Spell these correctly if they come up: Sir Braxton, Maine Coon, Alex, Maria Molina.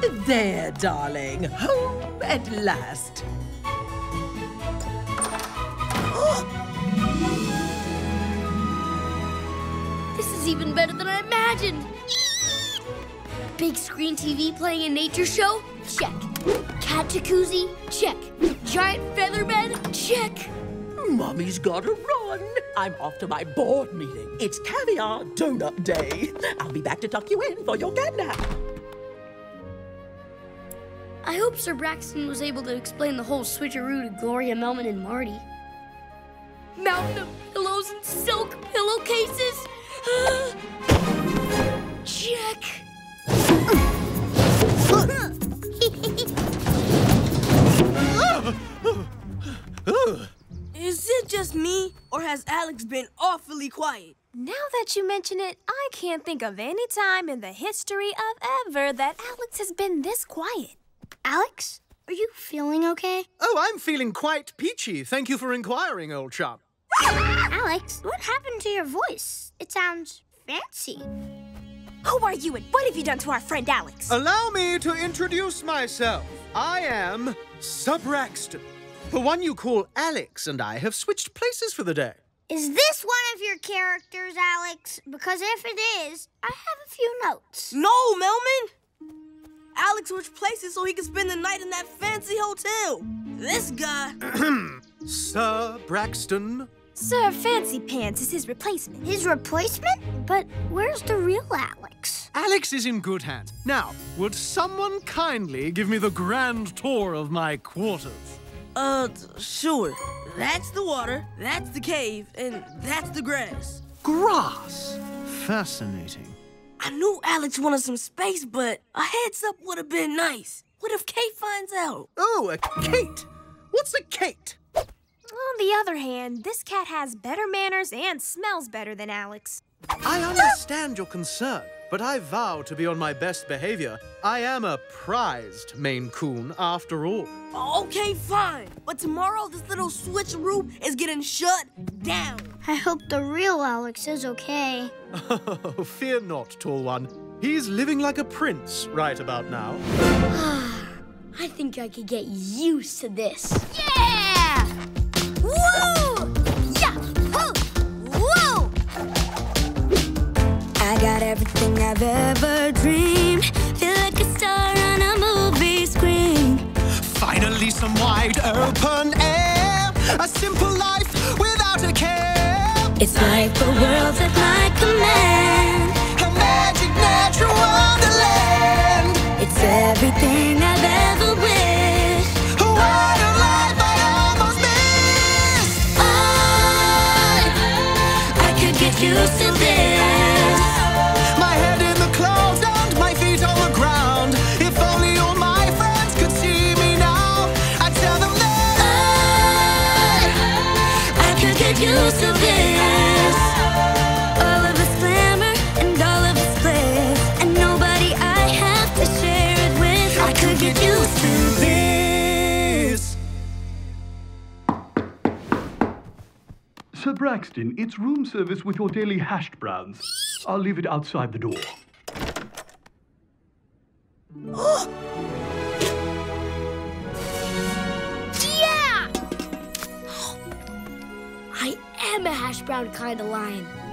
There, darling. Home at last. This is even better than I imagined. Big screen TV playing a nature show? Check. Cat jacuzzi? Check. Giant feather bed? Check. Mommy's gotta run. I'm off to my board meeting. It's caviar donut day. I'll be back to tuck you in for your catnap. I hope Sir Braxton was able to explain the whole switcheroo to Gloria, Melman, and Marty. Mountain of pillows and silk pillowcases? Check. Is it just me, or has Alex been awfully quiet? Now that you mention it, I can't think of any time in the history of ever that Alex has been this quiet. Alex, are you feeling okay? Oh, I'm feeling quite peachy. Thank you for inquiring, old chap. Alex, what happened to your voice? It sounds fancy. Who are you and what have you done to our friend Alex? Allow me to introduce myself. I am Sir Braxton. The one you call Alex and I have switched places for the day. Is this one of your characters, Alex? Because if it is, I have a few notes. No, Melman! Alex switched places so he could spend the night in that fancy hotel. This guy... Sir Braxton. Sir Fancy Pants is his replacement. His replacement? But where's the real Alex? Alex is in good hands. Now, would someone kindly give me the grand tour of my quarters? Sure. That's the water, that's the cave, and that's the grass. Grass? Fascinating. I knew Alex wanted some space, but a heads-up would have been nice. What if Kate finds out? Oh, a Kate? What's a Kate? On the other hand, this cat has better manners and smells better than Alex. I understand your concern, but I vow to be on my best behavior. I am a prized Maine Coon after all. Okay, fine. But tomorrow this little switcheroo is getting shut down. I hope the real Alex is okay. Oh, fear not, tall one. He's living like a prince right about now. I think I could get used to this. Yeah! Woo! Yahoo! Whoa! I got everything I've ever dreamed. Feel like a star on a movie screen. Finally some wide open air. A simple life without a care. It's like the world's at my command. A magic natural wonderland. It's everything I've ever wished. What a life I almost missed. Oh, I could get used to this. My head in the clouds and my feet on the ground. If only all my friends could see me now, I'd tell them that oh, I could get used to this. Sir Braxton, it's room service with your daily hashed browns. I'll leave it outside the door. Yeah! I am a hash brown kind of lion.